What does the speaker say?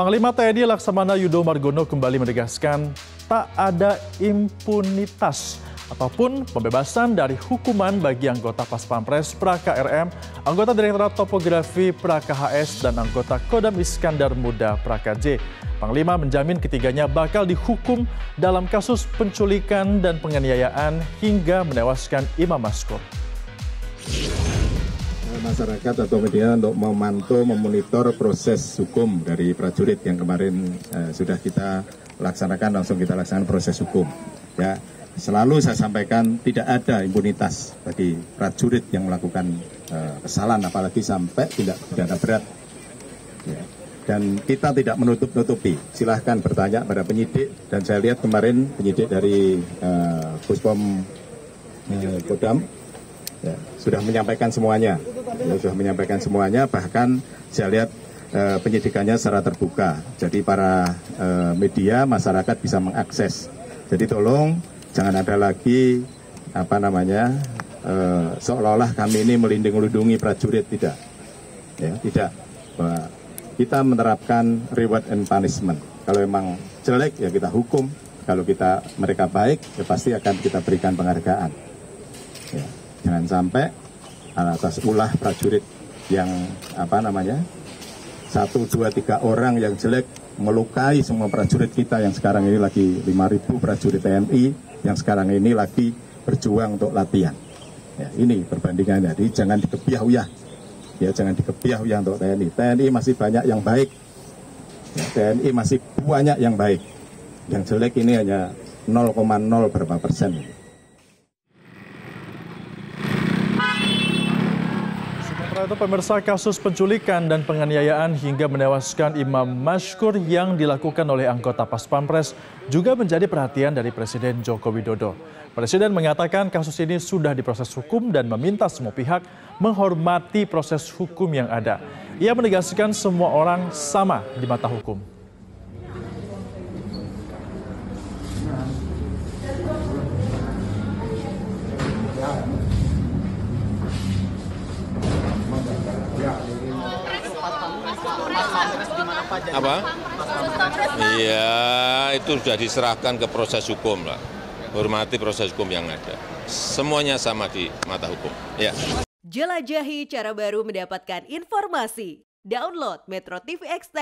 Panglima TNI Laksamana Yudo Margono kembali menegaskan tak ada impunitas ataupun pembebasan dari hukuman bagi anggota Paspampres Praka RM, anggota Direktorat Topografi Praka KHS, dan anggota Kodam Iskandar Muda Praka J. Panglima menjamin ketiganya bakal dihukum dalam kasus penculikan dan penganiayaan hingga menewaskan Imam Masykur. Masyarakat atau media untuk memantau, memonitor proses hukum dari prajurit yang kemarin sudah kita laksanakan, langsung kita laksanakan proses hukum. Ya, selalu saya sampaikan tidak ada impunitas bagi prajurit yang melakukan kesalahan, apalagi sampai tindak pidana berat. Ya. Dan kita tidak menutup-nutupi. Silahkan bertanya pada penyidik. Dan saya lihat kemarin penyidik dari Puspom Kodam ya, sudah menyampaikan semuanya. Ya, sudah menyampaikan semuanya. Bahkan saya lihat penyidikannya secara terbuka. Jadi para media, masyarakat bisa mengakses. Jadi tolong jangan ada lagi seolah-olah kami ini melindungi prajurit, tidak. Ya, tidak. Kita menerapkan reward and punishment. Kalau memang jelek ya kita hukum. Kalau mereka baik ya pasti akan kita berikan penghargaan. Ya, jangan sampai atas ulah prajurit yang 1, 2, 3 orang yang jelek melukai semua prajurit kita yang sekarang ini lagi 5.000 prajurit TNI yang sekarang ini lagi berjuang untuk latihan. Ya, ini perbandingannya. Jadi jangan dikebiah-uyah. Ya, jangan dikebiah-uyah untuk TNI. TNI masih banyak yang baik. Ya, TNI masih banyak yang baik. Yang jelek ini hanya 0,0 berapa persen. Sementara itu, pemirsa, kasus penculikan dan penganiayaan hingga menewaskan Imam Masykur yang dilakukan oleh anggota Paspampres juga menjadi perhatian dari Presiden Joko Widodo. Presiden mengatakan kasus ini sudah diproses hukum dan meminta semua pihak menghormati proses hukum yang ada. Ia menegaskan semua orang sama di mata hukum. Apa? Iya, itu sudah diserahkan ke proses hukum lah. Hormati proses hukum yang ada. Semuanya sama di mata hukum. Ya. Jelajahi cara baru mendapatkan informasi. Download Metro TV Xtend.